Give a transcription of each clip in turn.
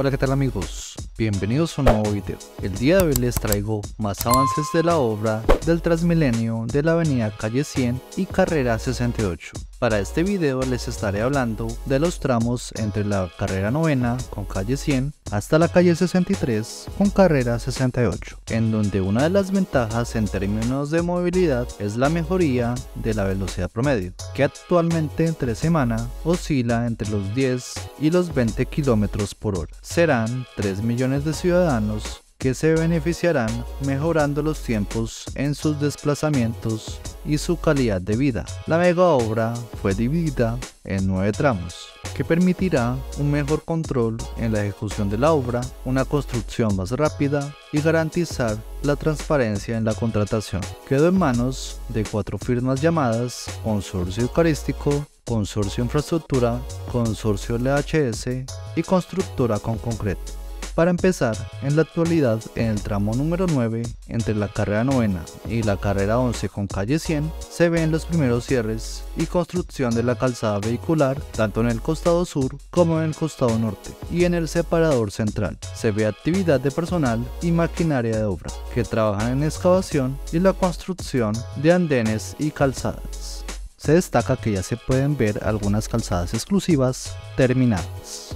Hola, ¿qué tal amigos? Bienvenidos a un nuevo video. El día de hoy les traigo más avances de la obra del Transmilenio de la avenida Calle 100 y Carrera 68. Para este video les estaré hablando de los tramos entre la carrera novena con calle 100 hasta la calle 63 con carrera 68, en donde una de las ventajas en términos de movilidad es la mejoría de la velocidad promedio, que actualmente entre semana oscila entre los 10 y los 20 km por hora. Serán 3 millones de ciudadanos que se beneficiarán mejorando los tiempos en sus desplazamientos y su calidad de vida. La mega obra fue dividida en 9 tramos, que permitirá un mejor control en la ejecución de la obra, una construcción más rápida y garantizar la transparencia en la contratación. Quedó en manos de 4 firmas llamadas Consorcio Eucarístico, Consorcio Infraestructura, Consorcio LHS y Constructora con Concreto. Para empezar, en la actualidad, en el tramo número 9, entre la carrera novena y la carrera 11 con calle 100, se ven los primeros cierres y construcción de la calzada vehicular, tanto en el costado sur como en el costado norte, y en el separador central. Se ve actividad de personal y maquinaria de obra, que trabajan en excavación y la construcción de andenes y calzadas. Se destaca que ya se pueden ver algunas calzadas exclusivas terminadas.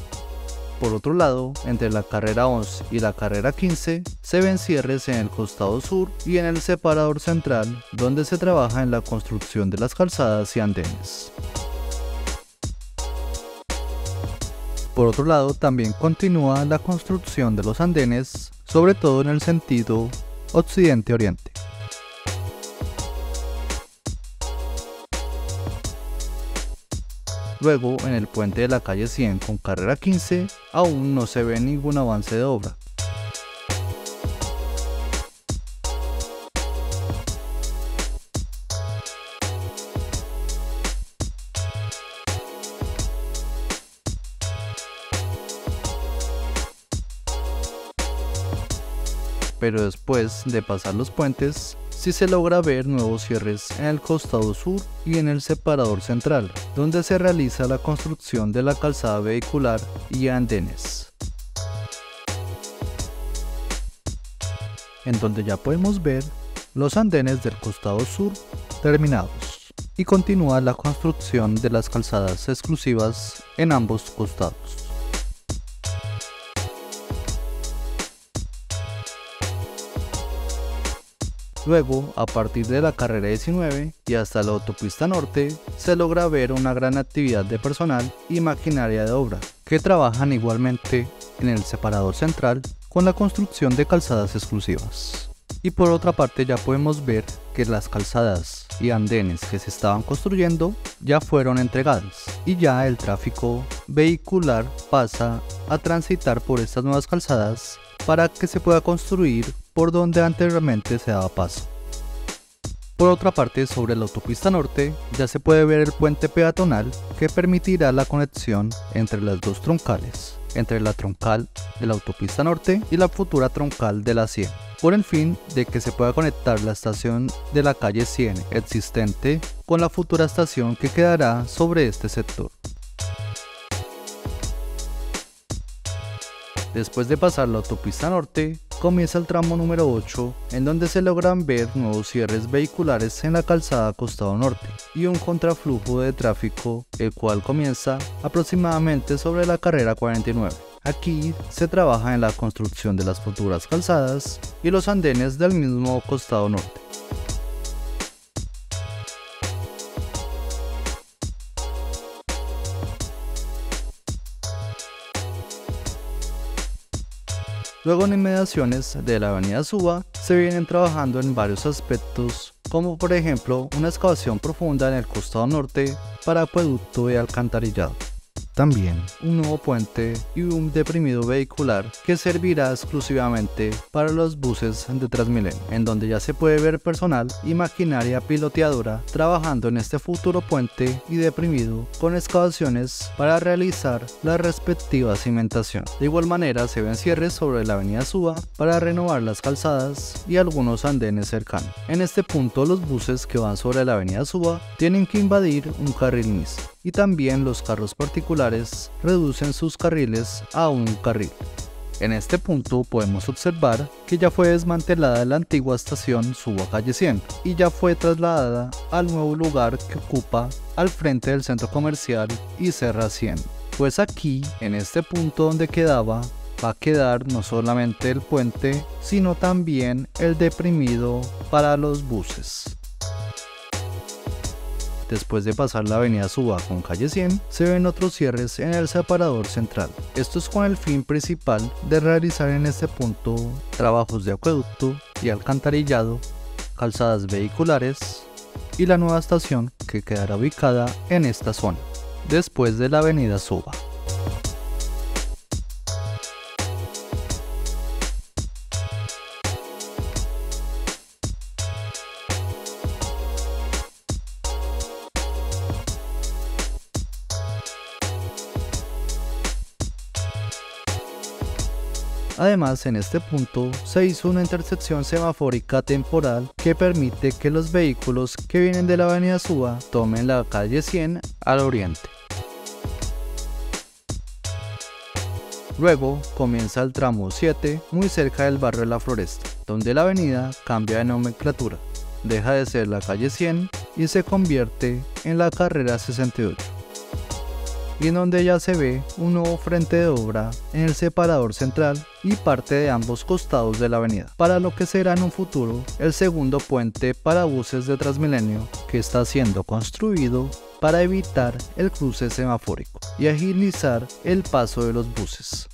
Por otro lado, entre la carrera 11 y la carrera 15 se ven cierres en el costado sur y en el separador central, donde se trabaja en la construcción de las calzadas y andenes. Por otro lado, también continúa la construcción de los andenes, sobre todo en el sentido occidente-oriente. Luego, en el puente de la calle 100 con carrera 15, aún no se ve ningún avance de obra. Pero después de pasar los puentes, sí se logra ver nuevos cierres en el costado sur y en el separador central, donde se realiza la construcción de la calzada vehicular y andenes, en donde ya podemos ver los andenes del costado sur terminados, y continúa la construcción de las calzadas exclusivas en ambos costados. Luego, a partir de la carrera 19 y hasta la autopista norte, se logra ver una gran actividad de personal y maquinaria de obra, que trabajan igualmente en el separador central con la construcción de calzadas exclusivas. Y por otra parte, ya podemos ver que las calzadas y andenes que se estaban construyendo ya fueron entregadas, y ya el tráfico vehicular pasa a transitar por estas nuevas calzadas para que se pueda construir por donde anteriormente se daba paso. Por otra parte, sobre la autopista norte ya se puede ver el puente peatonal que permitirá la conexión entre las dos troncales, entre la troncal de la autopista norte y la futura troncal de la 100, por el fin de que se pueda conectar la estación de la calle 100 existente con la futura estación que quedará sobre este sector. Después de pasar la autopista norte, comienza el tramo número 8, en donde se logran ver nuevos cierres vehiculares en la calzada costado norte y un contraflujo de tráfico, el cual comienza aproximadamente sobre la carrera 49. Aquí se trabaja en la construcción de las futuras calzadas y los andenes del mismo costado norte. Luego, en inmediaciones de la avenida Suba se vienen trabajando en varios aspectos, como por ejemplo una excavación profunda en el costado norte para acueducto y alcantarillado. También un nuevo puente y un deprimido vehicular que servirá exclusivamente para los buses de Transmilenio, en donde ya se puede ver personal y maquinaria piloteadora trabajando en este futuro puente y deprimido con excavaciones para realizar la respectiva cimentación. De igual manera, se ven cierres sobre la avenida Suba para renovar las calzadas y algunos andenes cercanos. En este punto, los buses que van sobre la avenida Suba tienen que invadir un carril mixto, y también los carros particulares reducen sus carriles a un carril. En este punto podemos observar que ya fue desmantelada la antigua estación Suba Calle 100 y ya fue trasladada al nuevo lugar que ocupa al frente del centro comercial Iserra 100. Pues aquí, en este punto donde quedaba, va a quedar no solamente el puente, sino también el deprimido para los buses. Después de pasar la avenida Suba con calle 100, se ven otros cierres en el separador central. Esto es con el fin principal de realizar en este punto trabajos de acueducto y alcantarillado, calzadas vehiculares y la nueva estación que quedará ubicada en esta zona, después de la avenida Suba. Además, en este punto se hizo una intersección semafórica temporal que permite que los vehículos que vienen de la avenida Suba tomen la calle 100 al oriente. Luego comienza el tramo 7 muy cerca del barrio de la Floresta, donde la avenida cambia de nomenclatura, deja de ser la calle 100 y se convierte en la carrera 68. Y en donde ya se ve un nuevo frente de obra en el separador central y parte de ambos costados de la avenida, para lo que será en un futuro el segundo puente para buses de Transmilenio que está siendo construido para evitar el cruce semafórico y agilizar el paso de los buses.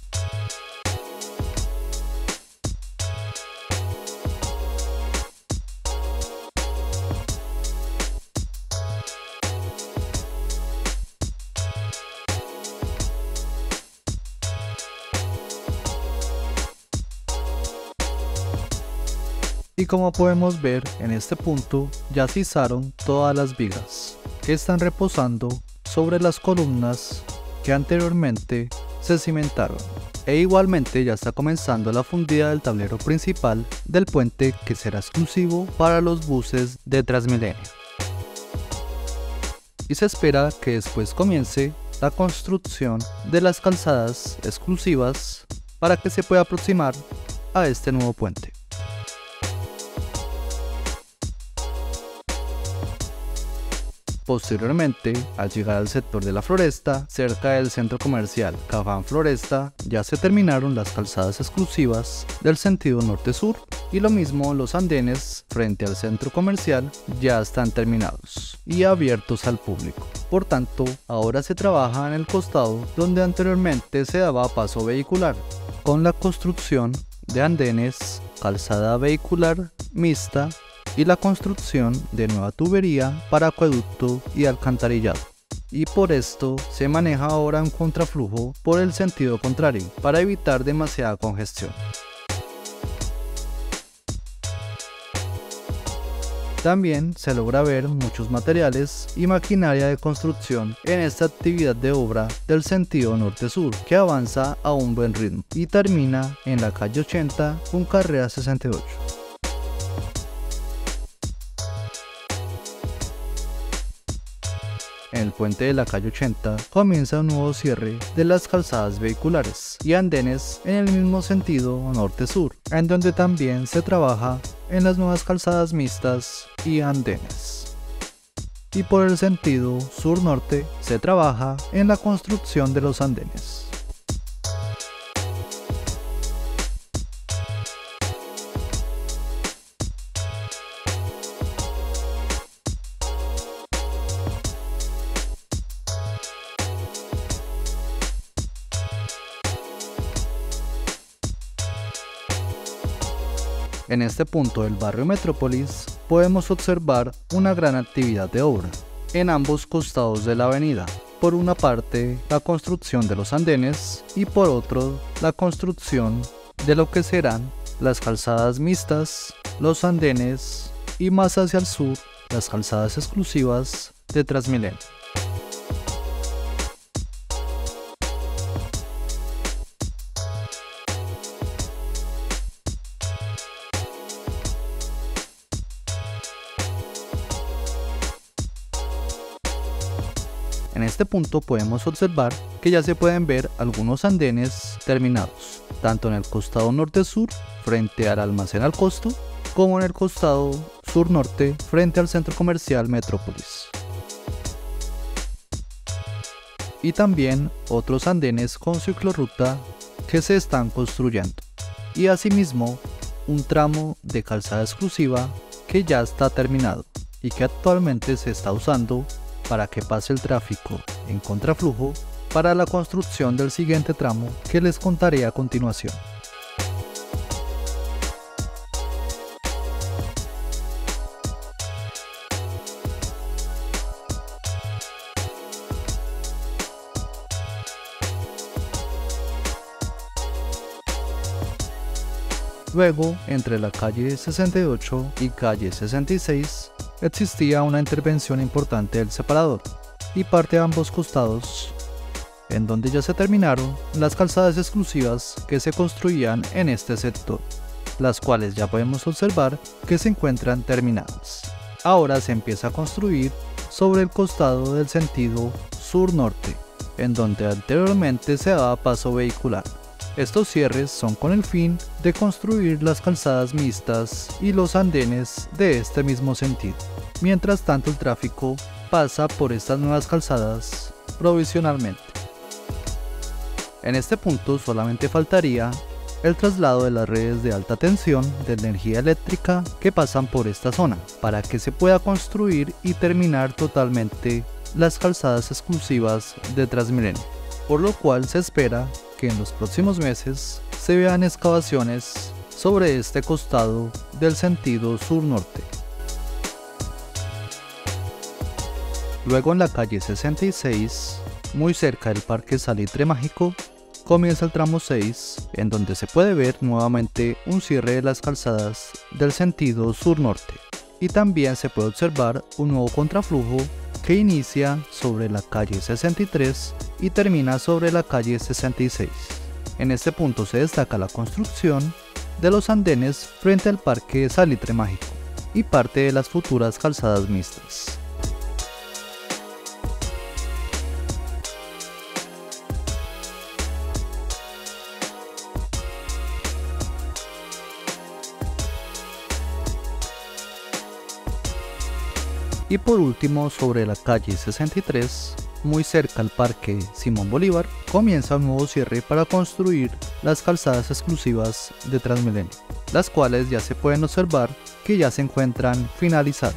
Y como podemos ver, en este punto ya sizaron todas las vigas que están reposando sobre las columnas que anteriormente se cimentaron. E igualmente ya está comenzando la fundida del tablero principal del puente que será exclusivo para los buses de Transmilenio. Y se espera que después comience la construcción de las calzadas exclusivas para que se pueda aproximar a este nuevo puente. Posteriormente, al llegar al sector de la Floresta, cerca del centro comercial Cafán Floresta, ya se terminaron las calzadas exclusivas del sentido norte-sur y lo mismo los andenes frente al centro comercial ya están terminados y abiertos al público. Por tanto, ahora se trabaja en el costado donde anteriormente se daba paso vehicular, con la construcción de andenes, calzada vehicular mixta, y la construcción de nueva tubería para acueducto y alcantarillado. Y por esto se maneja ahora un contraflujo por el sentido contrario para evitar demasiada congestión. También se logra ver muchos materiales y maquinaria de construcción en esta actividad de obra del sentido norte-sur que avanza a un buen ritmo y termina en la calle 80 con carrera 68. En el puente de la calle 80 comienza un nuevo cierre de las calzadas vehiculares y andenes en el mismo sentido norte-sur, en donde también se trabaja en las nuevas calzadas mixtas y andenes. Y por el sentido sur-norte se trabaja en la construcción de los andenes. En este punto del barrio Metrópolis podemos observar una gran actividad de obra en ambos costados de la avenida. Por una parte la construcción de los andenes y por otro la construcción de lo que serán las calzadas mixtas, los andenes y más hacia el sur las calzadas exclusivas de Transmilenio. En este punto podemos observar que ya se pueden ver algunos andenes terminados, tanto en el costado norte-sur frente al almacén al costo, como en el costado sur-norte frente al centro comercial Metrópolis. Y también otros andenes con ciclorruta que se están construyendo, y asimismo un tramo de calzada exclusiva que ya está terminado y que actualmente se está usando para que pase el tráfico en contraflujo para la construcción del siguiente tramo que les contaré a continuación. Luego, entre la calle 68 y calle 66, existía una intervención importante del separador y parte a ambos costados, en donde ya se terminaron las calzadas exclusivas que se construían en este sector, las cuales ya podemos observar que se encuentran terminadas. Ahora se empieza a construir sobre el costado del sentido sur-norte, en donde anteriormente se daba paso vehicular. Estos cierres son con el fin de construir las calzadas mixtas y los andenes de este mismo sentido. Mientras tanto, el tráfico pasa por estas nuevas calzadas provisionalmente. En este punto solamente faltaría el traslado de las redes de alta tensión de energía eléctrica que pasan por esta zona, para que se pueda construir y terminar totalmente las calzadas exclusivas de Transmilenio, por lo cual se espera que en los próximos meses se vean excavaciones sobre este costado del sentido sur-norte. Luego, en la calle 66, muy cerca del parque Salitre Mágico, comienza el tramo 6, en donde se puede ver nuevamente un cierre de las calzadas del sentido sur-norte, y también se puede observar un nuevo contraflujo que inicia sobre la calle 63 y termina sobre la calle 66. En este punto se destaca la construcción de los andenes frente al parque Salitre Mágico y parte de las futuras calzadas mixtas. Y por último, sobre la calle 63, muy cerca al parque Simón Bolívar, comienza un nuevo cierre para construir las calzadas exclusivas de Transmilenio, las cuales ya se pueden observar que ya se encuentran finalizadas.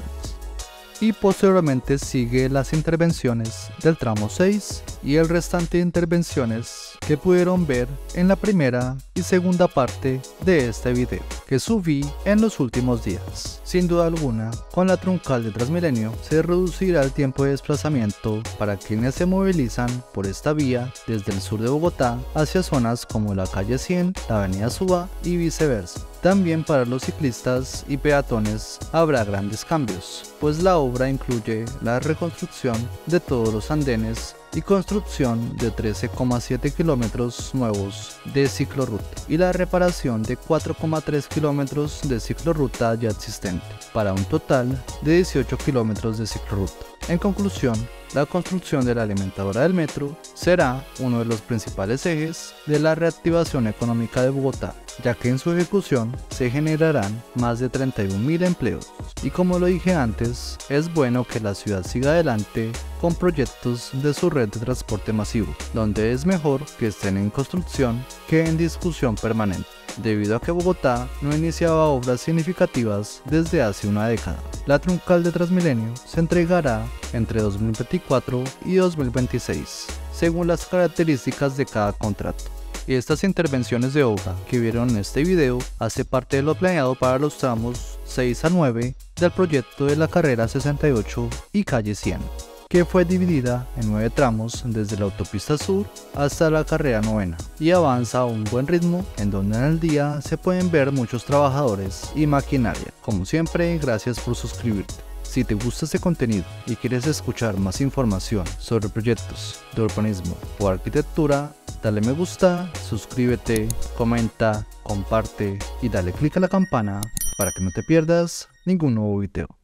Y posteriormente sigue las intervenciones del tramo 6 y el restante de intervenciones que pudieron ver en la primera y segunda parte de este video que subí en los últimos días. Sin duda alguna, con la troncal de Transmilenio se reducirá el tiempo de desplazamiento para quienes se movilizan por esta vía desde el sur de Bogotá hacia zonas como la calle 100, la avenida Suba y viceversa. También para los ciclistas y peatones habrá grandes cambios, pues la obra incluye la reconstrucción de todos los andenes y construcción de 13,7 kilómetros nuevos de ciclorruta y la reparación de 4,3 kilómetros de ciclorruta ya existente, para un total de 18 kilómetros de ciclorruta. En conclusión, la construcción de la alimentadora del metro será uno de los principales ejes de la reactivación económica de Bogotá, ya que en su ejecución se generarán más de 31.000 empleos. Y como lo dije antes, es bueno que la ciudad siga adelante con proyectos de su red de transporte masivo, donde es mejor que estén en construcción que en discusión permanente, debido a que Bogotá no iniciaba obras significativas desde hace una década. La troncal de Transmilenio se entregará entre 2024 y 2026, según las características de cada contrato. Y estas intervenciones de obra que vieron en este video hace parte de lo planeado para los tramos 6 a 9 del proyecto de la carrera 68 y calle 100, que fue dividida en 9 tramos desde la autopista sur hasta la carrera 9ª, y avanza a un buen ritmo, en donde en el día se pueden ver muchos trabajadores y maquinaria. Como siempre, gracias por suscribirte. Si te gusta este contenido y quieres escuchar más información sobre proyectos de urbanismo o arquitectura, dale me gusta, suscríbete, comenta, comparte y dale click a la campana para que no te pierdas ningún nuevo video.